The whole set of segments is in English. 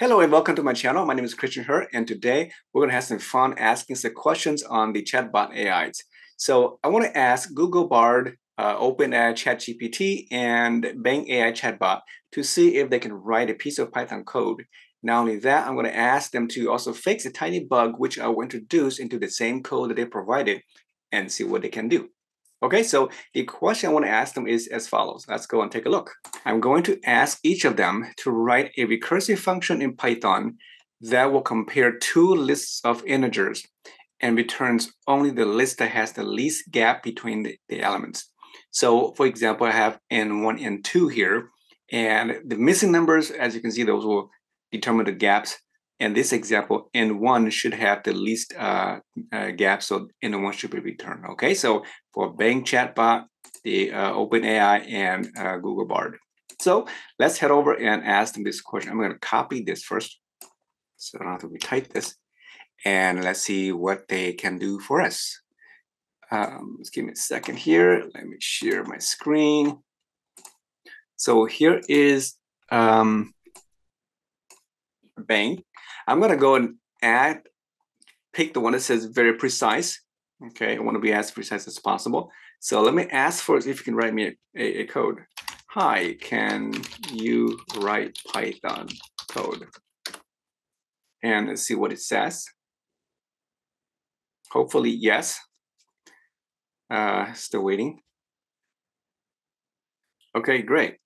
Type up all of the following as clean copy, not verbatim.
Hello and welcome to my channel. My name is Christian Hur, and today we're going to have some fun asking some questions on the chatbot AIs. So I want to ask Google Bard, OpenAI ChatGPT, and Bing AI Chatbot to see if they can write a piece of Python code. Not only that, I'm going to ask them to also fix a tiny bug which I will introduce into the same code that they provided and see what they can do. Okay, so the question I want to ask them is as follows. Let's go and take a look. I'm going to ask each of them to write a recursive function in Python that will compare two lists of integers and returns only the list that has the least gap between the elements. So for example, I have n1, n2 here, and the missing numbers, as you can see, those will determine the gaps. In this example, N1 should have the least gap, so N1 should be returned. Okay, so for Bing Chatbot, the OpenAI, and Google Bard. So let's head over and ask them this question. I'm going to copy this first, so I don't have to retype this. And let's see what they can do for us. Just give me a second here. Let me share my screen. So here is Bing. I'm going to go and pick the one that says very precise. Okay, I want to be as precise as possible. So let me ask first if you can write me a code. Hi, can you write Python code? And let's see what it says. Hopefully, yes. Still waiting. Okay, great.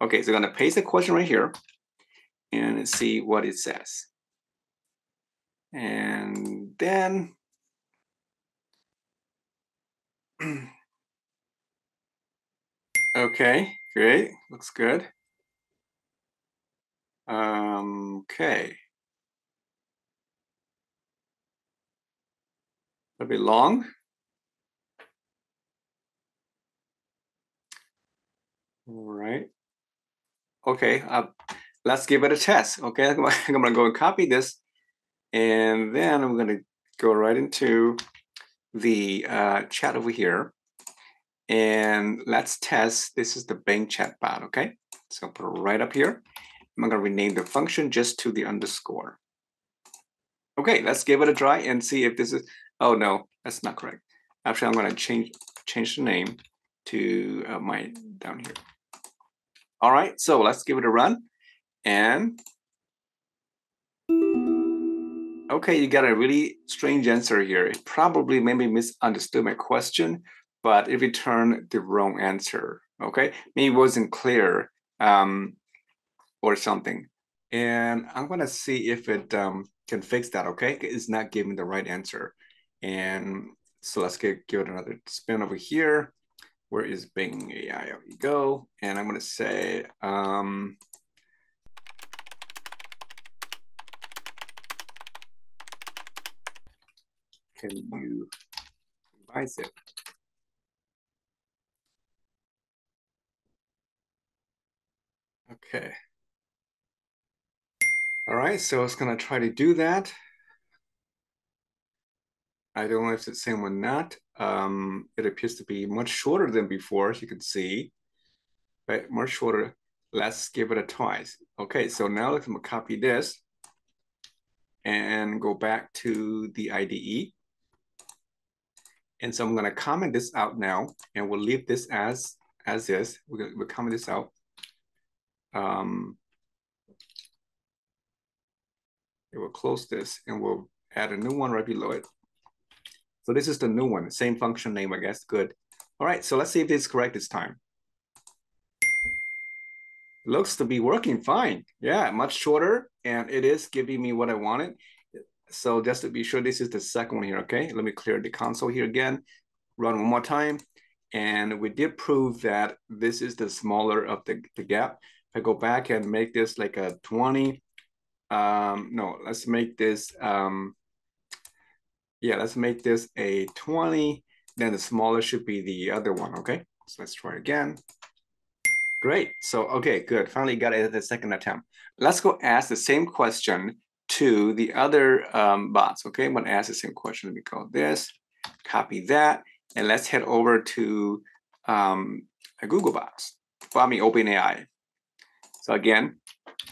Okay, so I'm going to paste the question right here and let's see what it says. And then okay, great, looks good. Okay, that'll be long. All right, okay, let's give it a test. Okay, I'm gonna go and copy this, and then I'm gonna go right into the chat over here, and let's test. This is the Bing Chatbot. Okay, so put it right up here. I'm gonna rename the function just to the underscore. Okay, let's give it a try and see if this is. Oh no, that's not correct. Actually, I'm gonna change the name to my down here. All right, so let's give it a run. And okay, you got a really strange answer here. It probably maybe misunderstood my question, but it returned the wrong answer. Okay, maybe it wasn't clear or something. And I'm gonna see if it can fix that. Okay, it's not giving the right answer. And so let's give it another spin over here. Where is Bing AI? There you go. And I'm gonna say, can you revise it? Okay. All right, so it's gonna try to do that. I don't know if it's the same or not. It appears to be much shorter than before, as you can see, but much shorter. Let's give it a try. Okay, so now let's copy this and go back to the IDE. And so I'm going to comment this out now, and we'll leave this as is. We'll comment this out. We'll close this, and we'll add a new one right below it. So this is the new one, same function name, I guess. Good. All right, so let's see if it's correct this time. Looks to be working fine. Yeah, much shorter, and it is giving me what I wanted. So just to be sure, this is the second one here, okay? Let me clear the console here again, run one more time. And we did prove that this is the smaller of the gap. If I go back and make this like a 20, no, let's make this, yeah, let's make this a 20, then the smaller should be the other one, okay? So let's try again. Great, so okay, good, finally got it at the second attempt. Let's go ask the same question to the other bots. Okay, I'm gonna ask the same question. Let me call this, copy that, and let's head over to a Google bots. Well, I mean OpenAI. So again,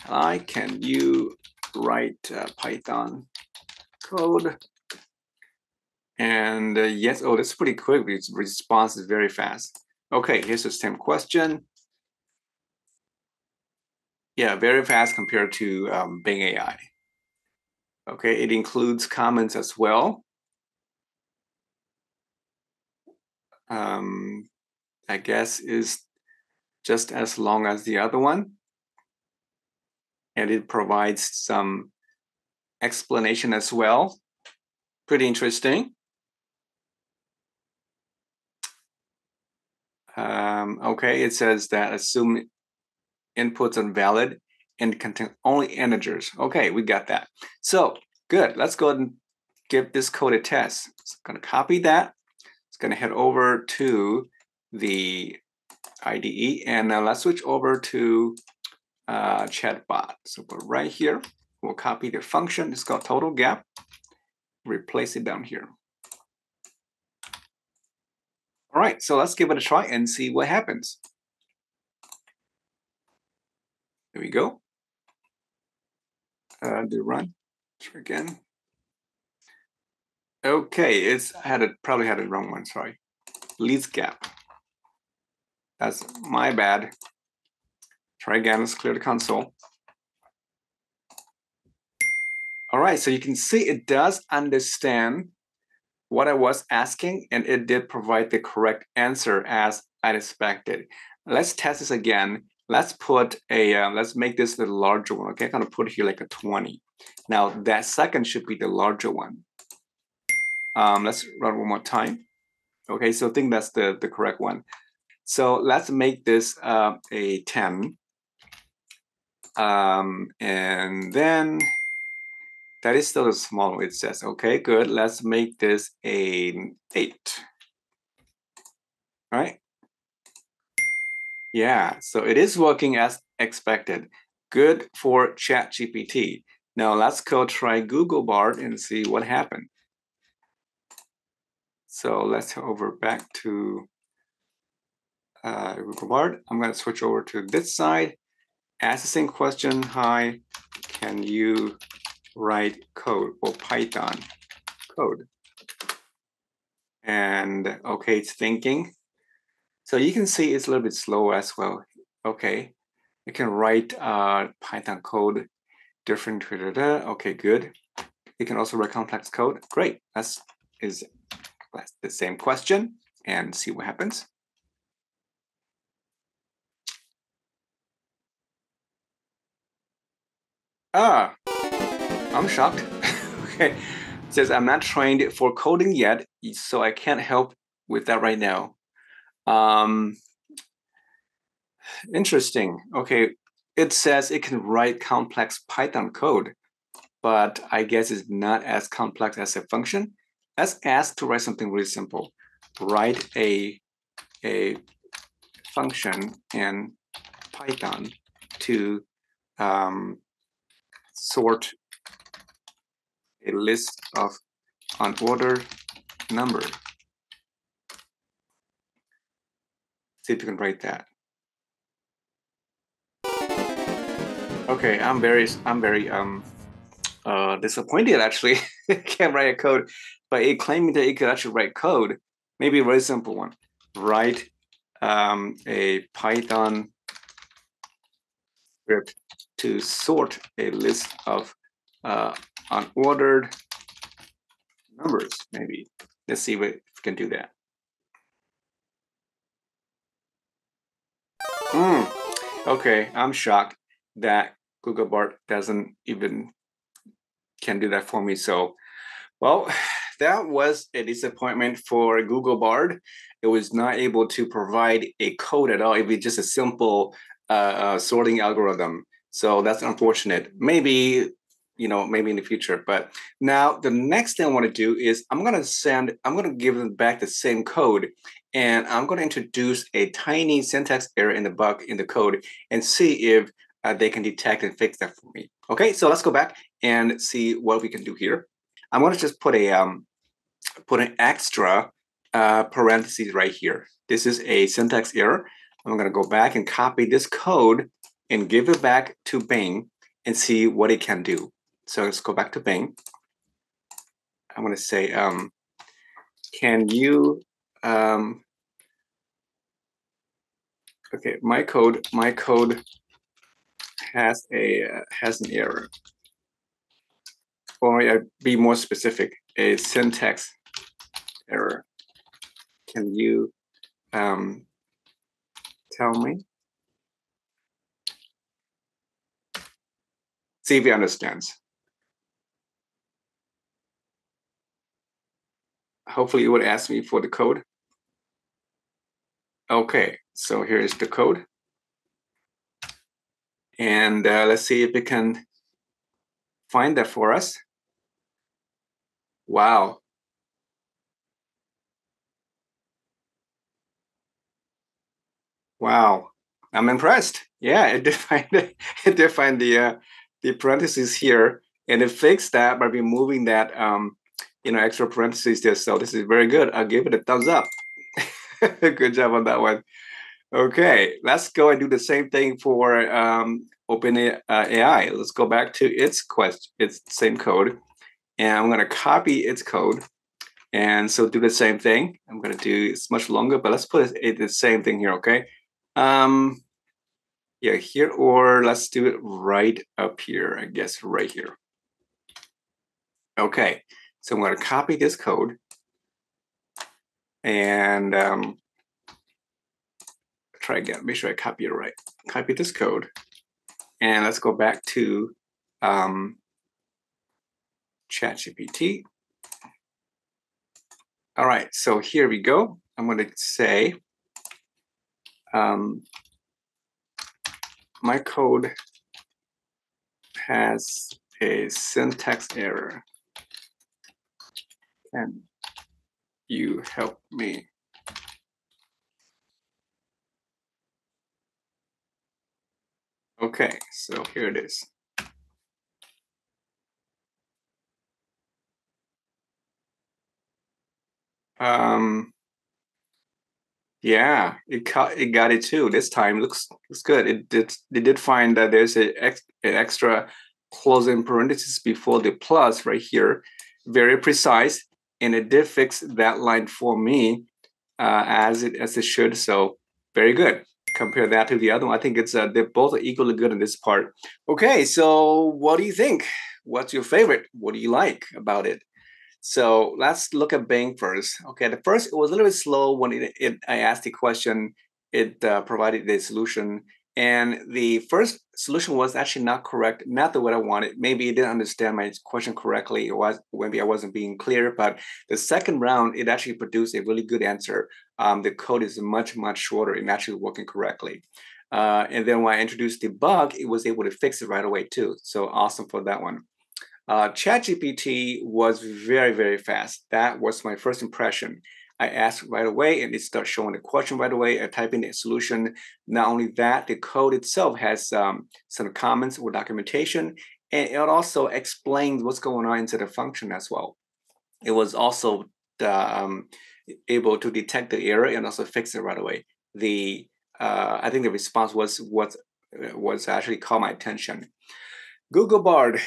Hi, can you write Python code? And yes, oh, that's pretty quick. Its response is very fast. Okay, here's the same question. Yeah, very fast compared to Bing AI. Okay, it includes comments as well. I guess is just as long as the other one. And it provides some explanation as well. Pretty interesting. Okay, it says that assume inputs are valid and contain only integers. Okay, we got that. So good, let's go ahead and give this code a test. It's gonna copy that. It's gonna head over to the IDE and now let's switch over to chatbot. So we're right here, we'll copy the function. It's called total gap, replace it down here. All right, so let's give it a try and see what happens. There we go. Do run again. Okay, it's had it probably had the wrong one. Sorry, leads gap. That's my bad. Try again. Let's clear the console. All right, so you can see it does understand what I was asking, and it did provide the correct answer as I expected. Let's test this again. Let's put a let's make this the larger one. Okay, I'm gonna put here like a 20. Now that second should be the larger one. Let's run one more time. Okay, so I think that's the correct one. So let's make this a 10. And then that is still a small one. It says, okay, good. Let's make this an 8. All right. Yeah, so it is working as expected. Good for ChatGPT. Now let's go try Google Bard and see what happened. So let's head over back to Google Bard. I'm going to switch over to this side. Ask the same question. Hi, can you write code or Python code? And okay, it's thinking. So you can see it's a little bit slow as well. Okay, you can write Python code different. Okay, good. You can also write complex code. Great. That's the same question and see what happens. Ah, I'm shocked. Okay, it says I'm not trained for coding yet, so I can't help with that right now. Interesting. Okay, it says it can write complex Python code, but I guess it's not as complex as a function. Let's ask to write something really simple. Write a function in Python to sort a list of unordered number. See if you can write that. Okay, I'm very disappointed actually. Can't write a code, but it claimed that it could actually write code. Maybe a very simple one. Write a Python script to sort a list of unordered numbers, maybe. Let's see if we can do that. Okay, I'm shocked that Google Bard doesn't even can do that for me. So, well, that was a disappointment for Google Bard. It was not able to provide a code at all. It was just a simple sorting algorithm. So that's unfortunate. Maybe, you know, maybe in the future. But now the next thing I want to do is I'm going to give them back the same code. And I'm going to introduce a tiny syntax error in the bug in the code and see if they can detect and fix that for me. Okay, so let's go back and see what we can do here. I'm going to just put a put an extra parentheses right here. This is a syntax error. I'm going to go back and copy this code and give it back to Bing and see what it can do. So let's go back to Bing. I'm going to say, can you, okay, my code has a, has an error. Or I'd be more specific, a syntax error. Can you tell me? See if he understands. Hopefully it would ask me for the code. Okay, so here is the code. And let's see if it can find that for us. Wow. Wow, I'm impressed. Yeah, it defined the parentheses here, and it fixed that by removing that extra parentheses there. So this is very good. I'll give it a thumbs up. Good job on that one. Okay, let's go and do the same thing for OpenAI. Let's go back to its quest, its same code, and I'm gonna copy its code. And so do the same thing. I'm gonna do, it's much longer, but let's put it the same thing here, okay? Yeah, here, or let's do it right up here, I guess, right here. Okay, so I'm gonna copy this code and try again, make sure I copy it right. Copy this code and let's go back to ChatGPT. All right, so here we go. I'm going to say, my code has a syntax error. Can you help me? Okay, so here it is. Yeah, it got it too this time. Looks good. It did find that there's an extra closing parenthesis before the plus right here, very precise, and it did fix that line for me as it should. So very good. Compare that to the other one. I think it's they're both equally good in this part. Okay, so what do you think? What's your favorite? What do you like about it? So let's look at Bing first. Okay, the first, it was a little bit slow when I asked the question. It provided the solution. And the first solution was actually not correct, not the way I wanted. Maybe it didn't understand my question correctly. It was, maybe I wasn't being clear, but the second round, it actually produced a really good answer. The code is much, much shorter and actually working correctly. And then when I introduced the bug, it was able to fix it right away too. So awesome for that one. ChatGPT was very, very fast. That was my first impression. I asked right away and it starts showing the question right away. I type in the solution. Not only that, the code itself has some comments or documentation, and it also explains what's going on inside the function as well. It was also able to detect the error and also fix it right away. The I think the response was what actually caught my attention. Google Bard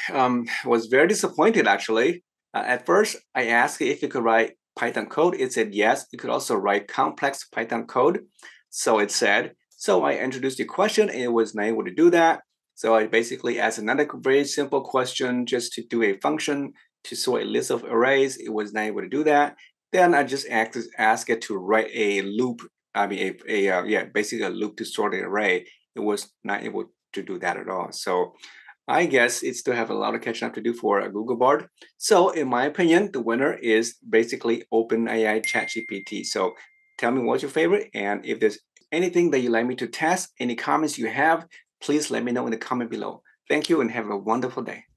was very disappointed, actually. At first, I asked if it could write Python code. It said yes, it could also write complex Python code. So it said, so I introduced the question and it was not able to do that. So I basically asked another very simple question just to do a function to sort a list of arrays. It was not able to do that. Then I just asked it to write a loop. I mean, basically a loop to sort an array. It was not able to do that at all. So I guess it still have a lot of catching up to do for a Google Bard. So in my opinion, the winner is basically OpenAI ChatGPT. So tell me what's your favorite, and if there's anything that you'd like me to test, any comments you have, please let me know in the comment below. Thank you and have a wonderful day.